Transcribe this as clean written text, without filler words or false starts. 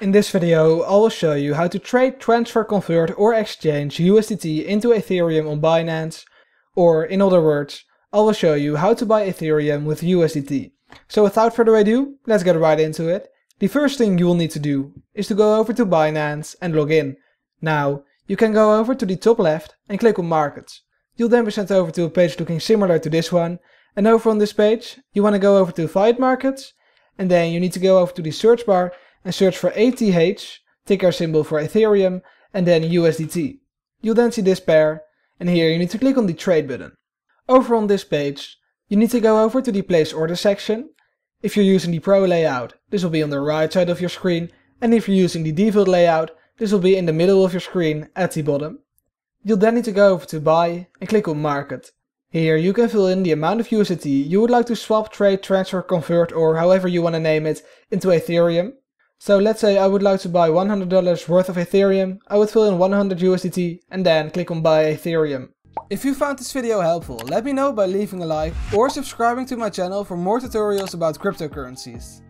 In this video, I will show you how to trade, transfer, convert or exchange USDT into Ethereum on Binance, or in other words, I will show you how to buy Ethereum with USDT. So without further ado, let's get right into it. The first thing you will need to do is to go over to Binance and log in. Now, you can go over to the top left and click on Markets. You'll then be sent over to a page looking similar to this one, and over on this page, you want to go over to Find Markets, and then you need to go over to the search bar and search for ETH, ticker symbol for Ethereum, and then USDT. You'll then see this pair, and here you need to click on the trade button. Over on this page, you need to go over to the place order section. If you're using the Pro layout, this will be on the right side of your screen, and if you're using the default layout, this will be in the middle of your screen at the bottom. You'll then need to go over to buy and click on market. Here you can fill in the amount of USDT you would like to swap, trade, transfer, convert, or however you want to name it, into Ethereum. So let's say I would like to buy $100 worth of Ethereum, I would fill in 100 USDT and then click on buy Ethereum. If you found this video helpful, let me know by leaving a like or subscribing to my channel for more tutorials about cryptocurrencies.